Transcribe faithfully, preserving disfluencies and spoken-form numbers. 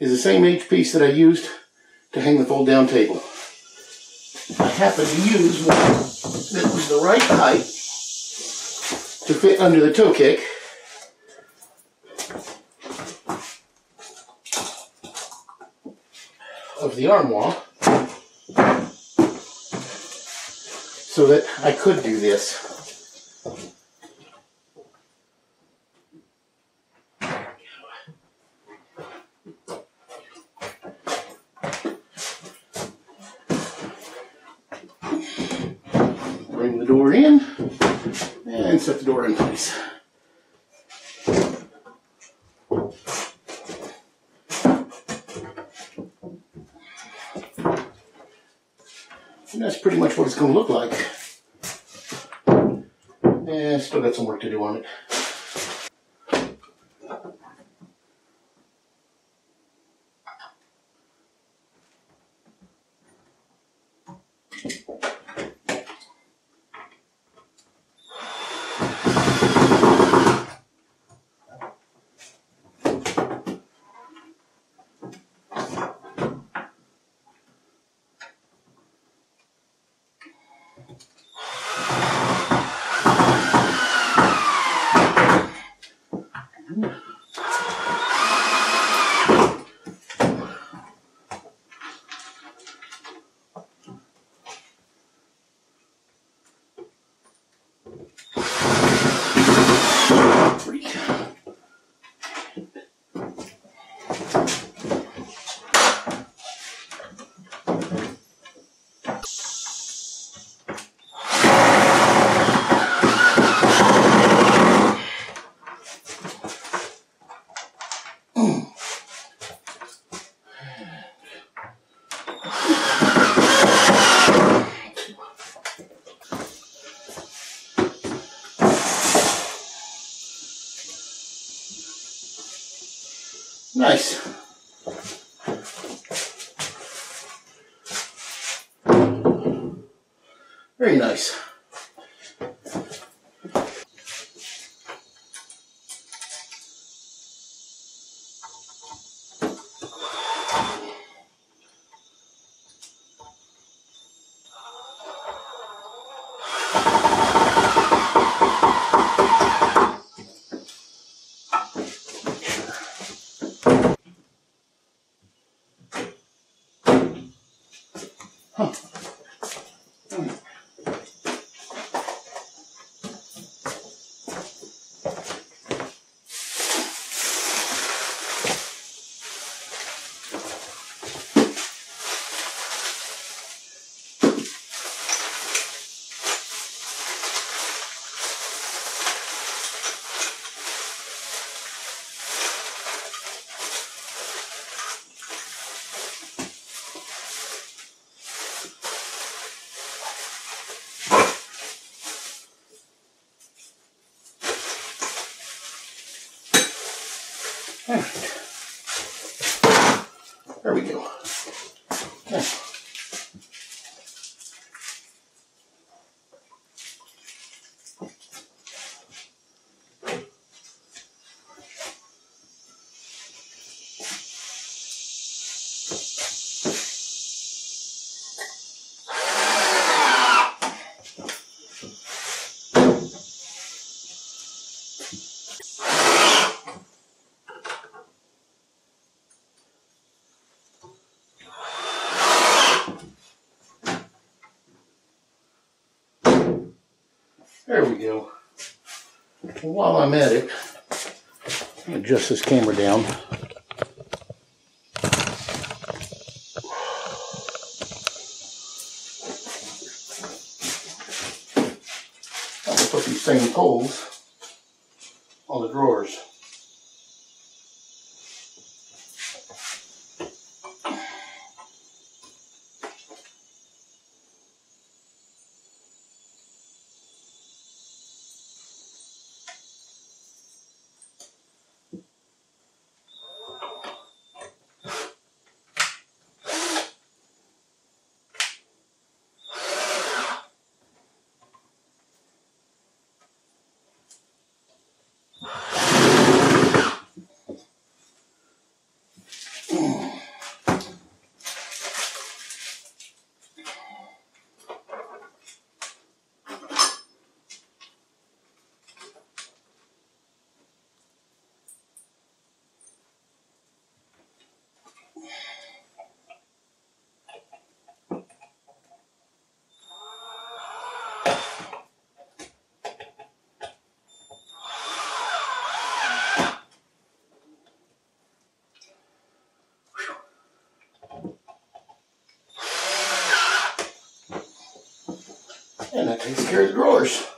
is the same H piece that I used to hang the fold down table. I happened to use one that was the right height to fit under the toe kick. Of the armoire, so that I could do this. Bring the door in and set the door in place. And that's pretty much what it's going to look like. Yeah, still got some work to do on it. Nice. Very nice. Alright. There we go. Okay. There we go. While I'm at it, adjust this camera down. I'll put these same poles on the drawers. You and that takes care of the growers.